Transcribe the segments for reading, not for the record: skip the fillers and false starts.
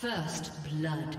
First blood.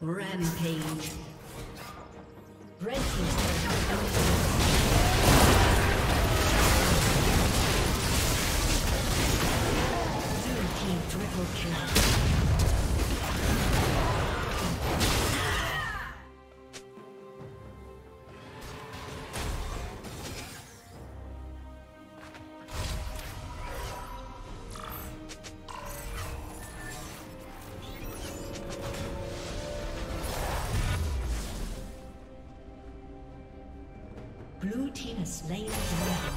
Rampage. Red team's blue team has slain the dragon.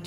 Blue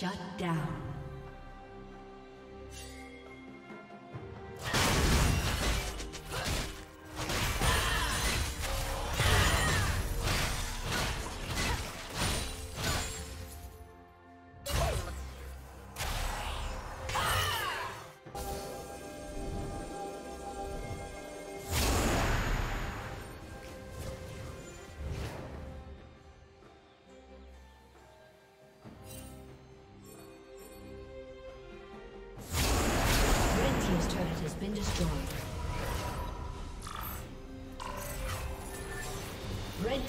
Shut down. Been destroyed. Red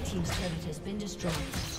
Red team's turret has been destroyed.